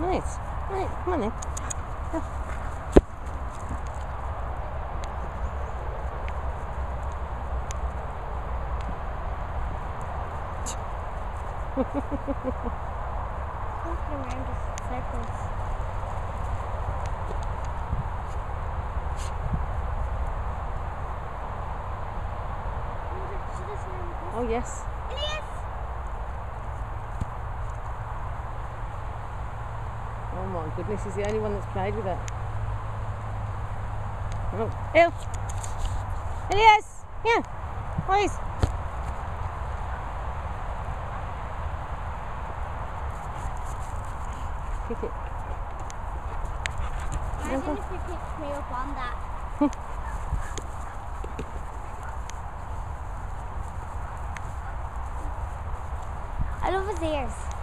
Nice. All right, come on then. Walking around just circles. Oh yes. Yes. Oh my goodness, he's the only one that's played with it. Oh, Elf. Elias, yeah, please. Kick it. Imagine if you picked me up on that. I love his ears.